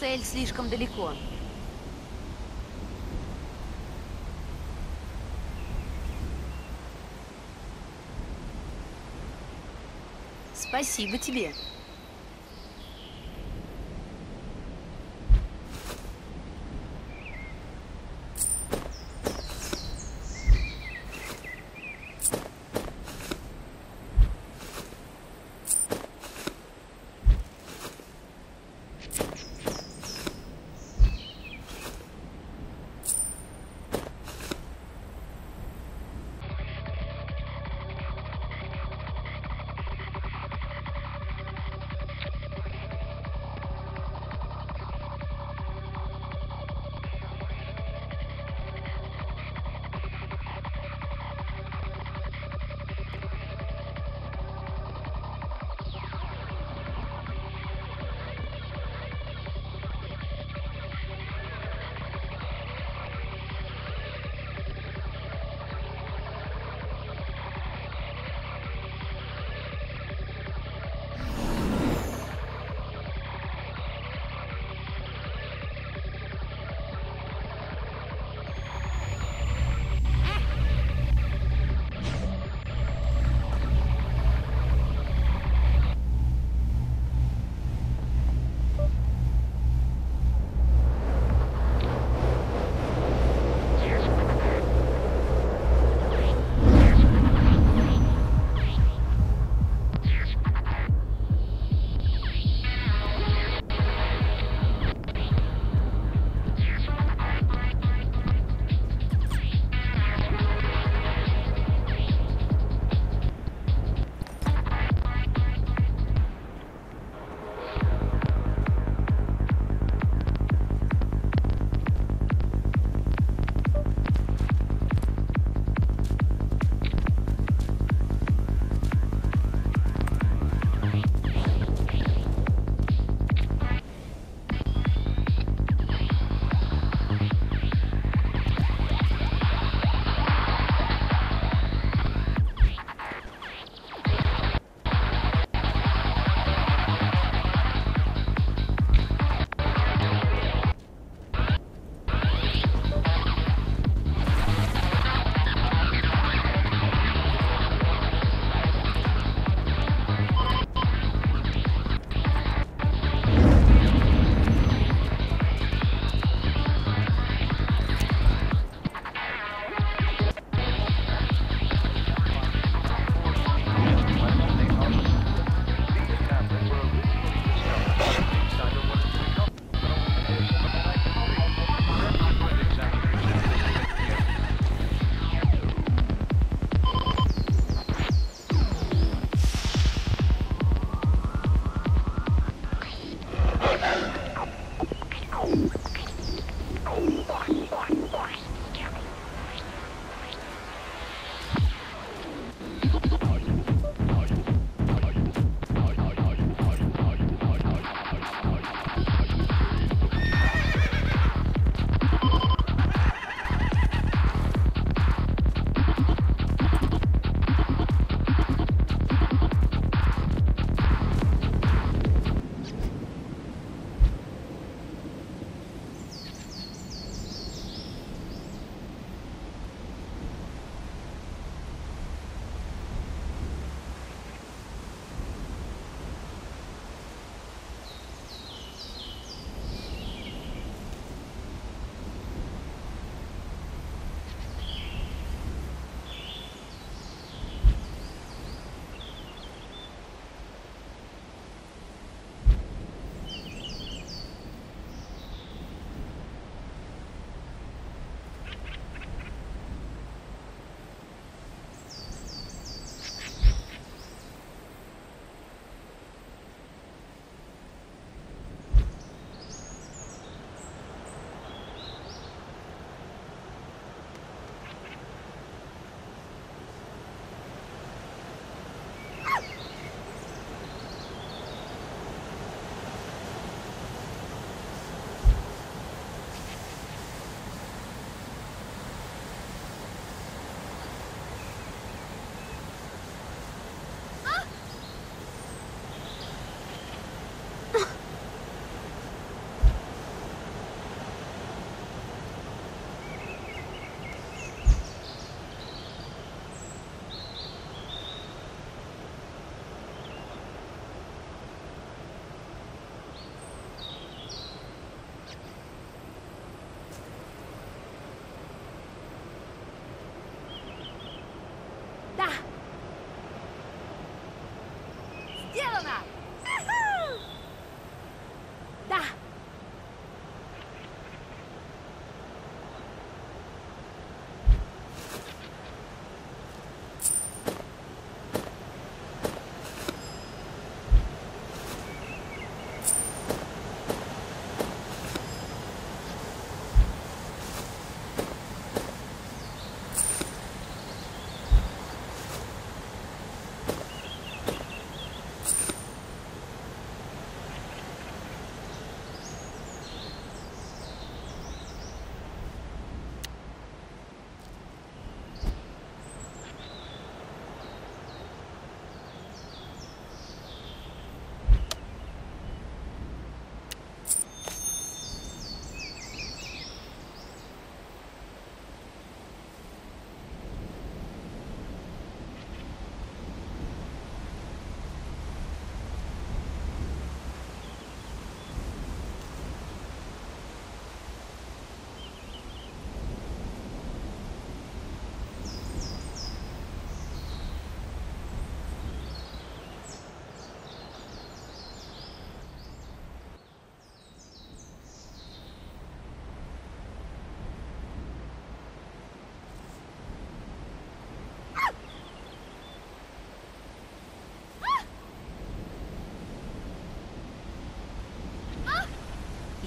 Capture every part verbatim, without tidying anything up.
Цель слишком далеко. Спасибо тебе.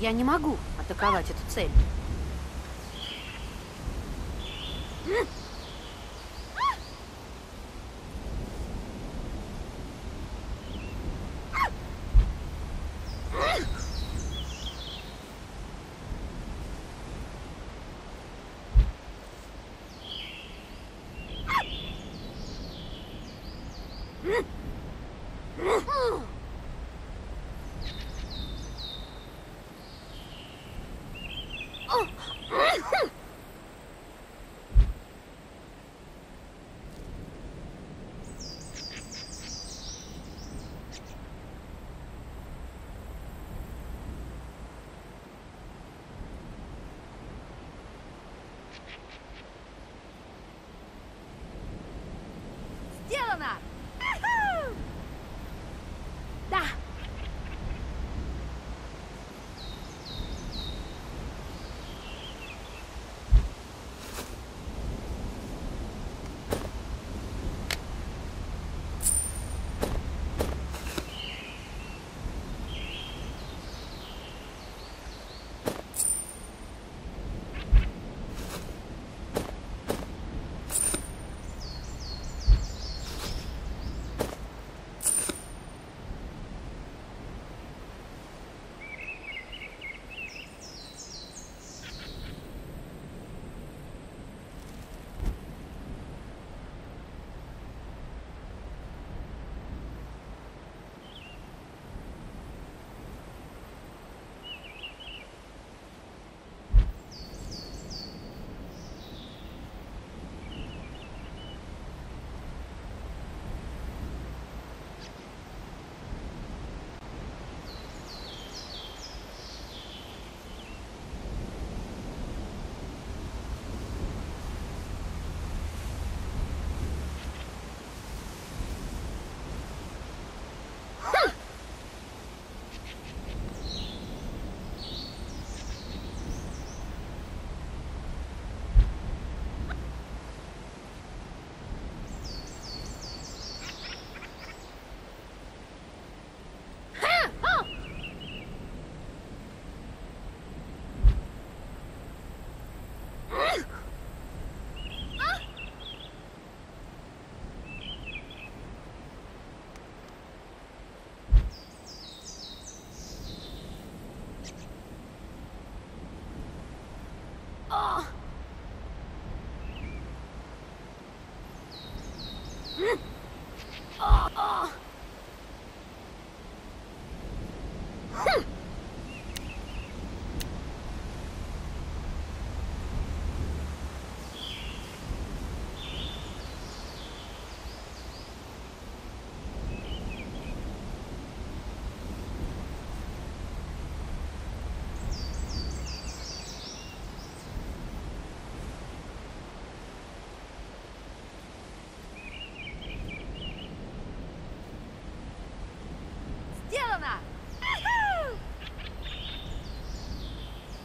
Я не могу атаковать эту цель.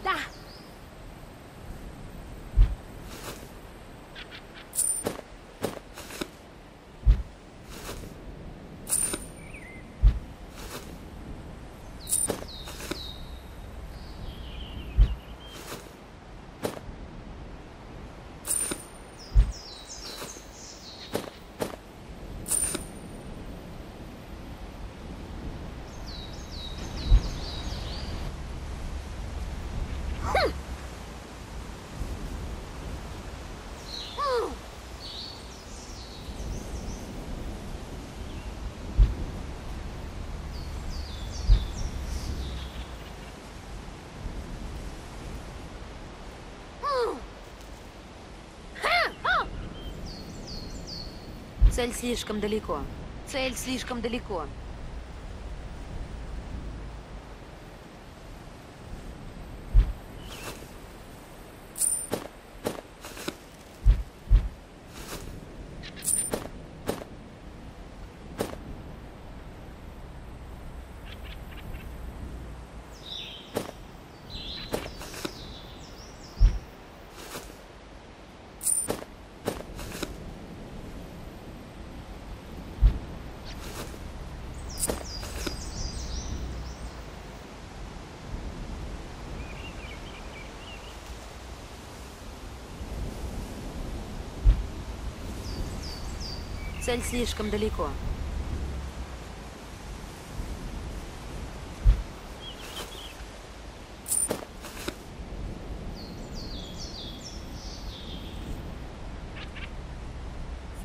Да. Цель слишком далеко. Цель слишком далеко. Цель слишком далеко.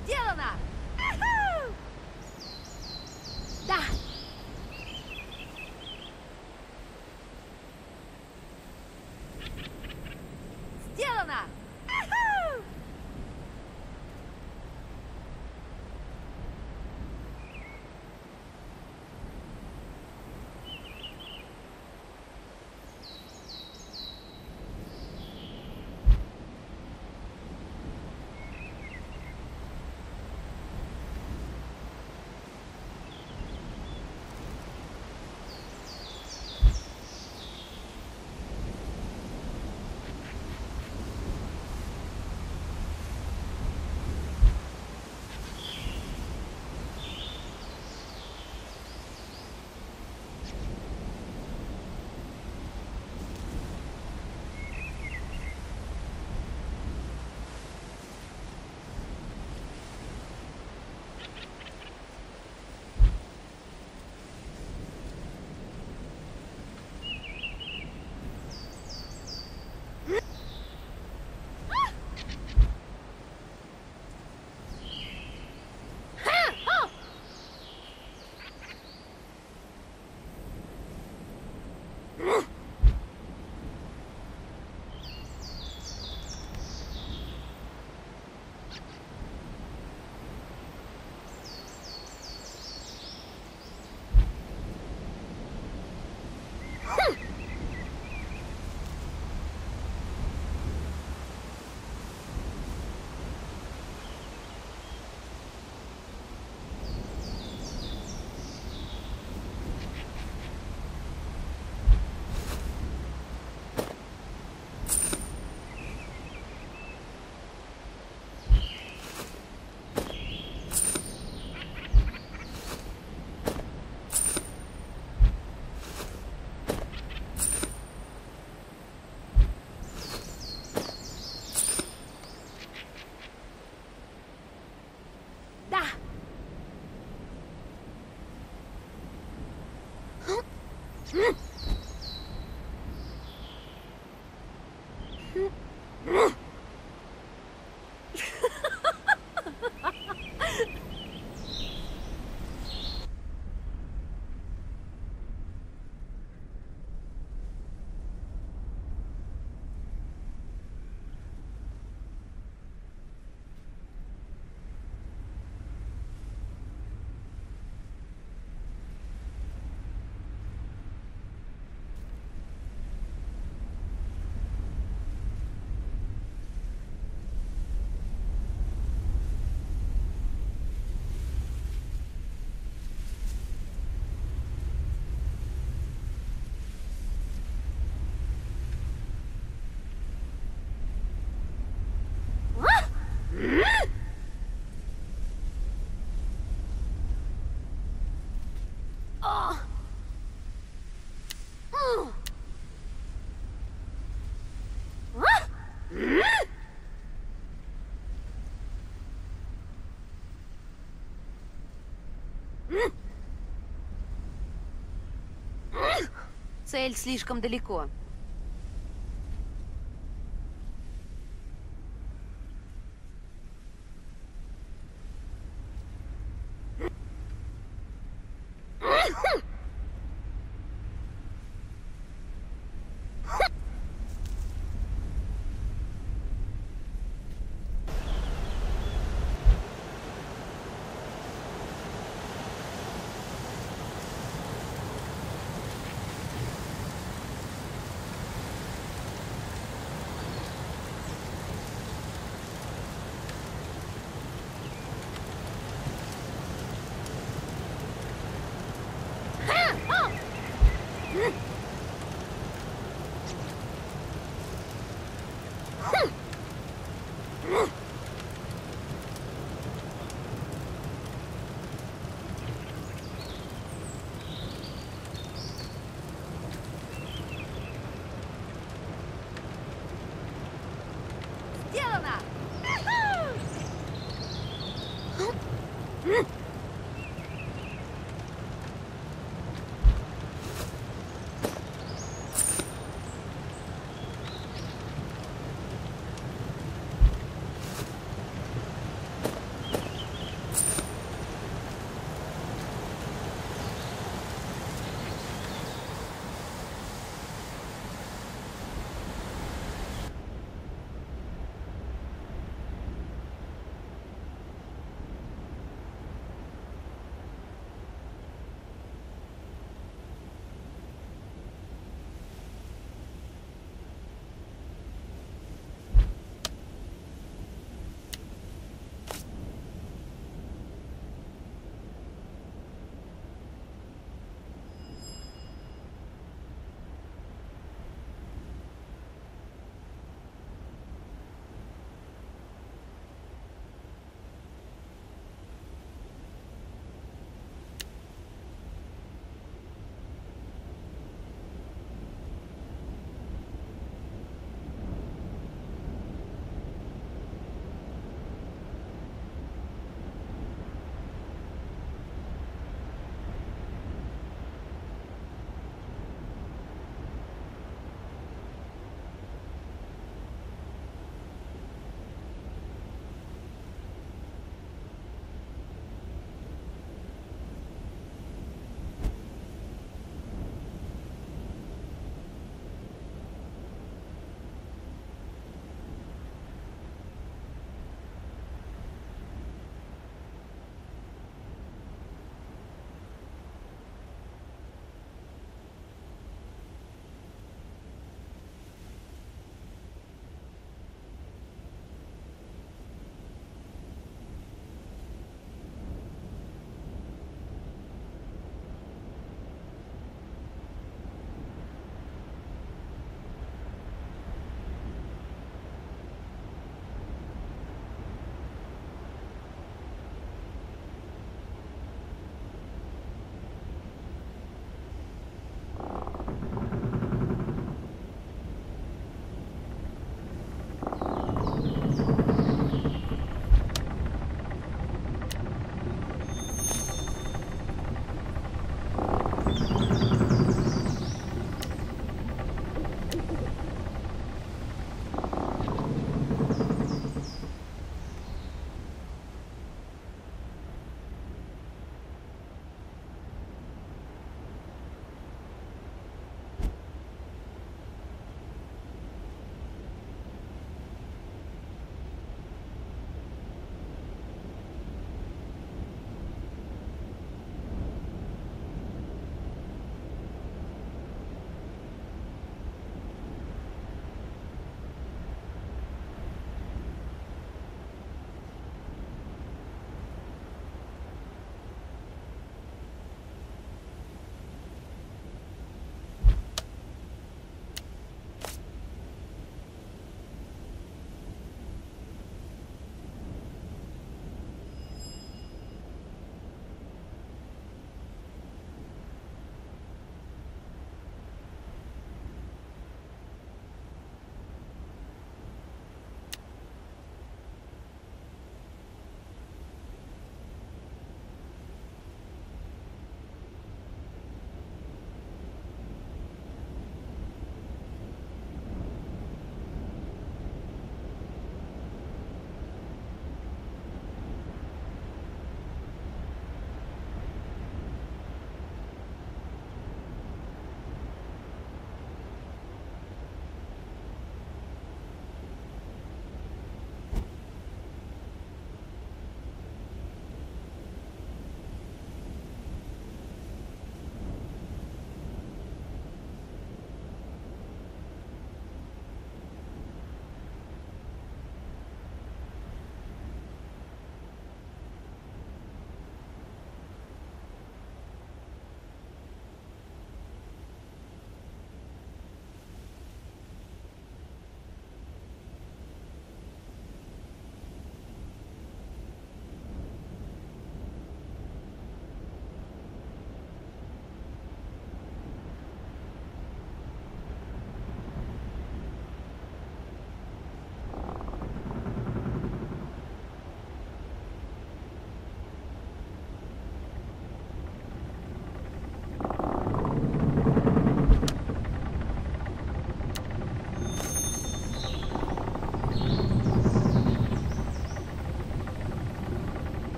Сделано! Да! Сделано! Цель слишком далеко. Сделано!